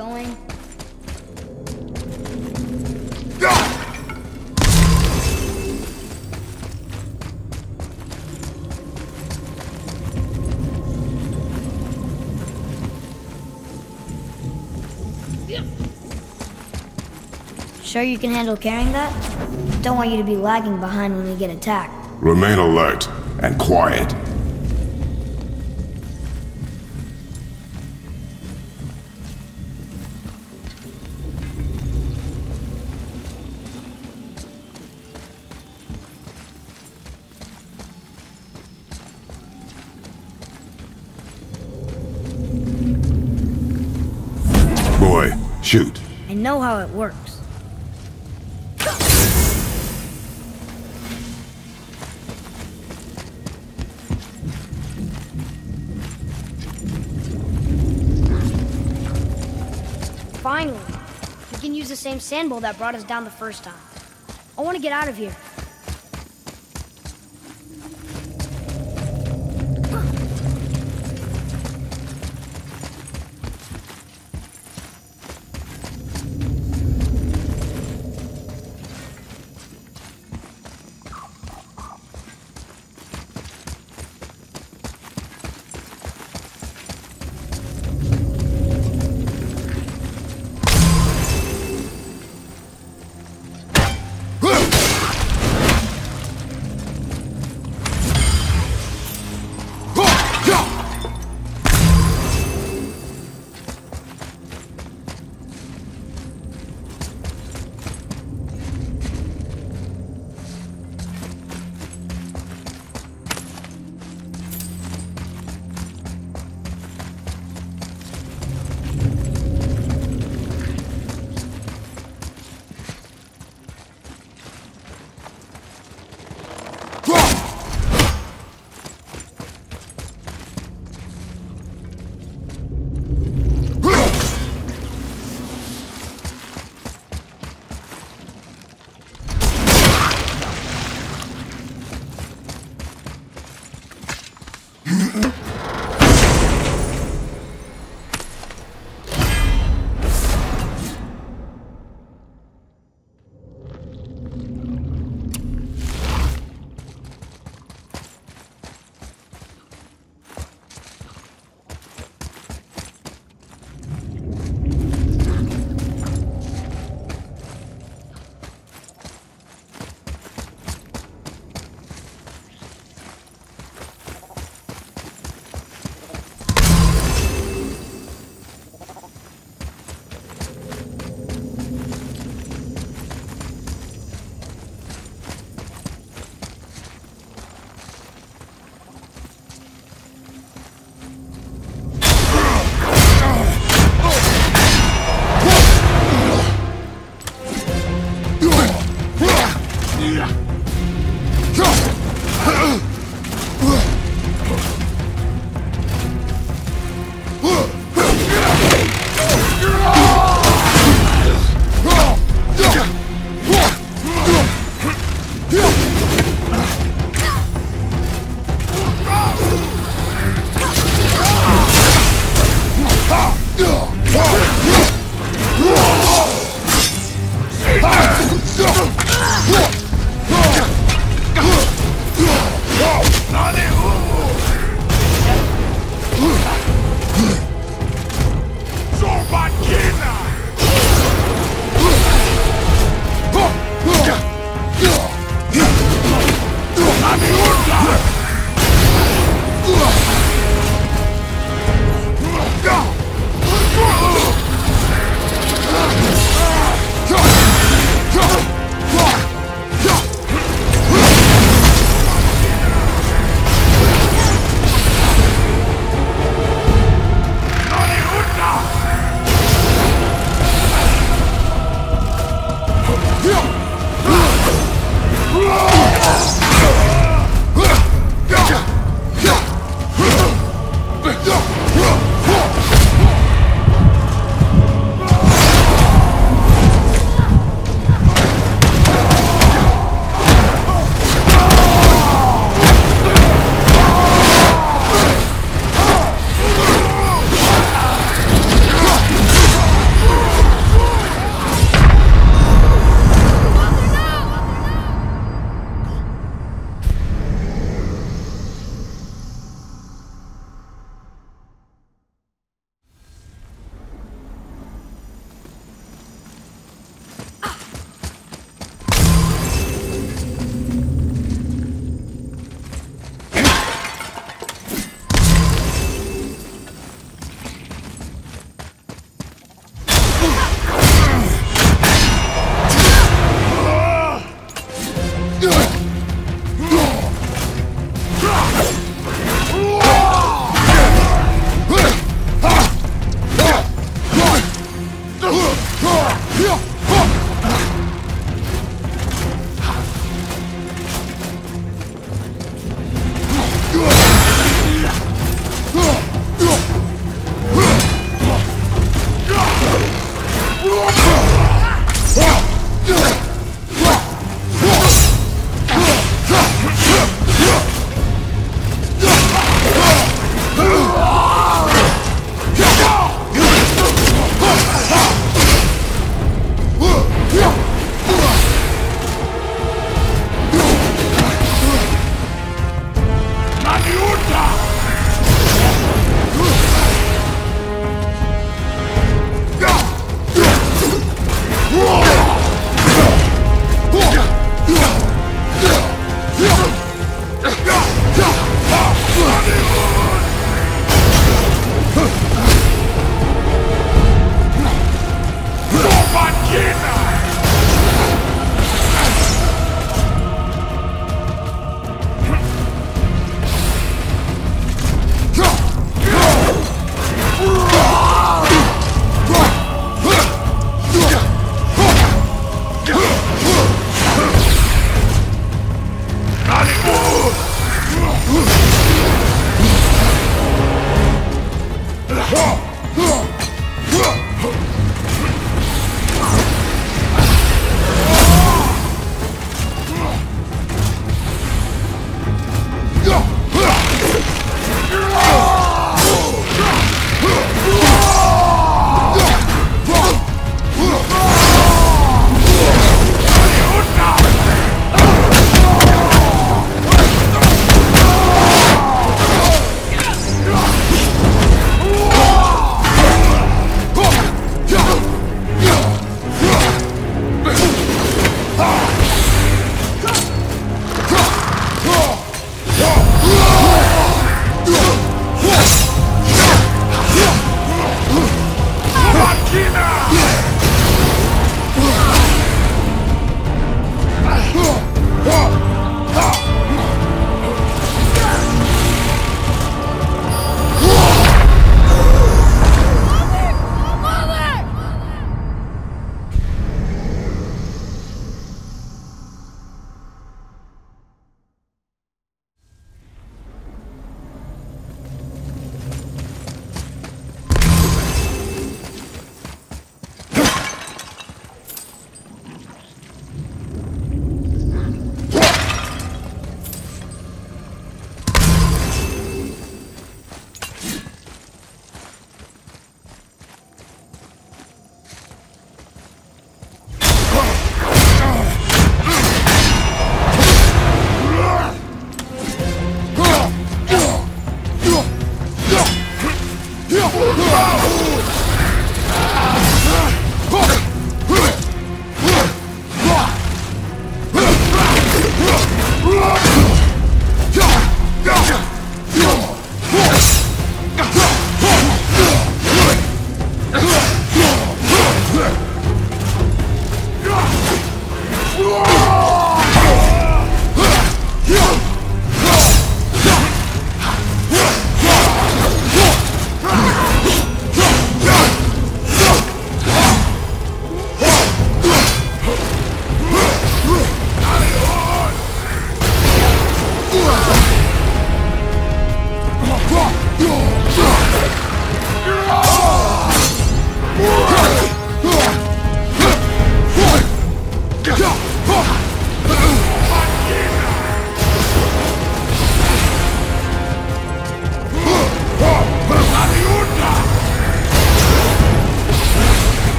going? Sure you can handle carrying that? Don't want you to be lagging behind when we get attacked. Remain alert and quiet. Boy, shoot. I know how it works. Finally, we can use the same sand bowl that brought us down the first time. I want to get out of here.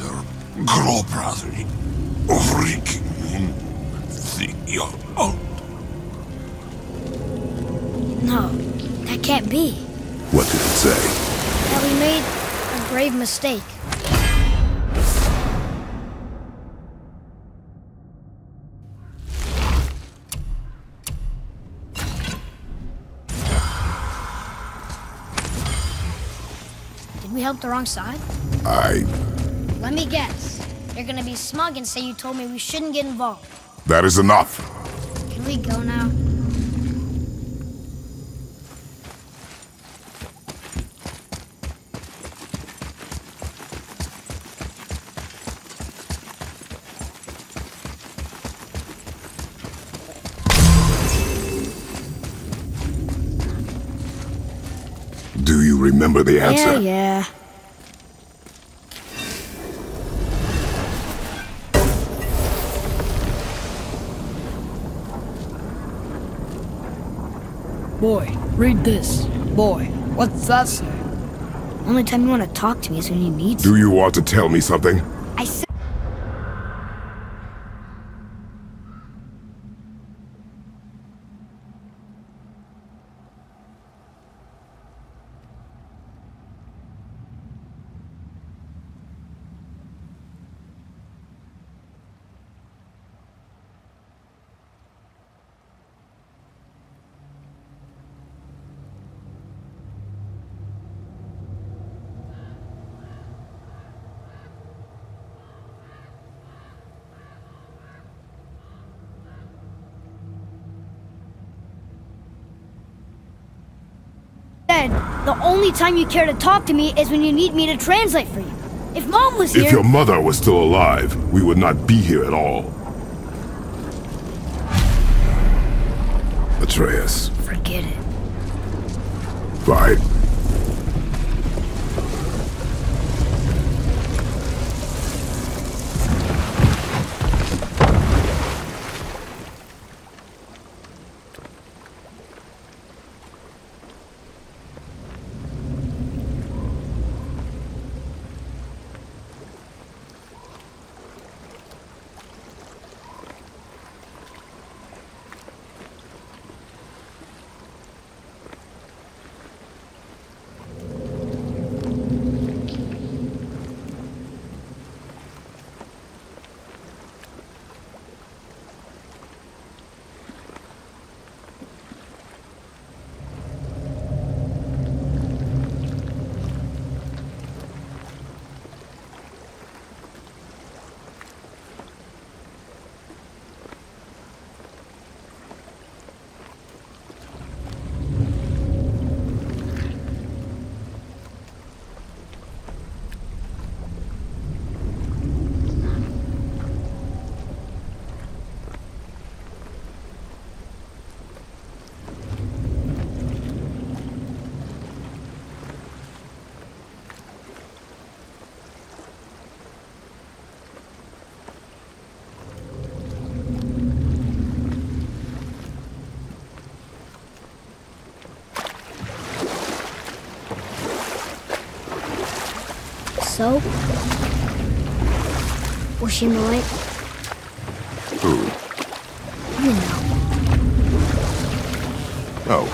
neither grow brotherly of reeking in the old. No, that can't be. What did it say? That we made a grave mistake. Did we help the wrong side? Let me guess. You're gonna be smug and say you told me we shouldn't get involved. That is enough. Can we go now? Do you remember the answer? Yeah. Boy, read this. Boy, what's that say? Only time you want to talk to me is when you need something. Do you want to tell me something? I said... The only time you care to talk to me is when you need me to translate for you. If Mom was here... If your mother was still alive, we would not be here at all. Atreus. Forget it. Bye. So? Was she in the light? Who? You know. No,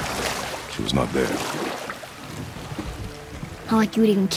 she was not there. Not like you would even care.